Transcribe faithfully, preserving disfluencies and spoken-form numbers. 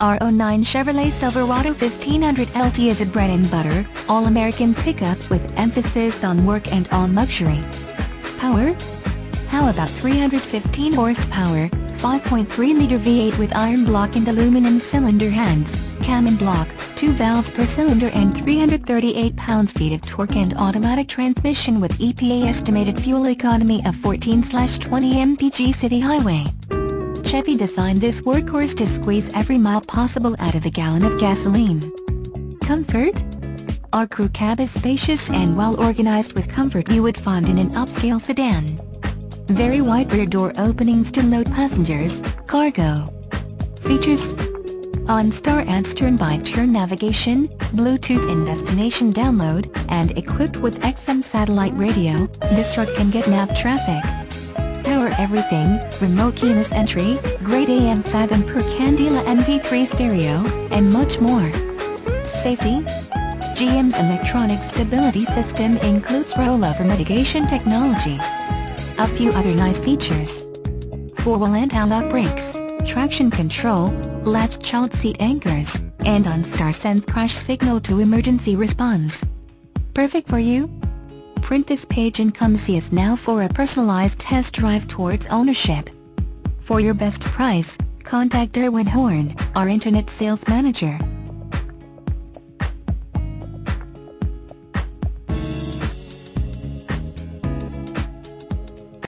Our oh nine Chevrolet Silverado fifteen hundred L T is a bread and butter, all-American pickup with emphasis on work and on luxury. Power? How about three hundred fifteen horsepower, five point three liter V eight with iron block and aluminum cylinder heads, cam and block, two valves per cylinder and three hundred thirty-eight pound-feet of torque, and automatic transmission with E P A estimated fuel economy of fourteen to twenty miles per gallon city highway. Chevy designed this workhorse to squeeze every mile possible out of a gallon of gasoline. Comfort? Our crew cab is spacious and well-organized with comfort you would find in an upscale sedan. Very wide rear door openings to load passengers, cargo. Features: OnStar and turn-by-turn navigation, Bluetooth and destination download, and equipped with X M satellite radio, this truck can get nav traffic. Power everything: remote keyless entry, grade A and Fathom per Candela M P three stereo, and much more. Safety? G M's electronic stability system includes rollover mitigation technology. A few other nice features: four-wheel anti-lock brakes, traction control, latch child seat anchors, and OnStar sends crash signal to emergency response. Perfect for you? Print this page and come see us now for a personalized test drive towards ownership. For your best price, contact Derwin Horne, our internet sales manager.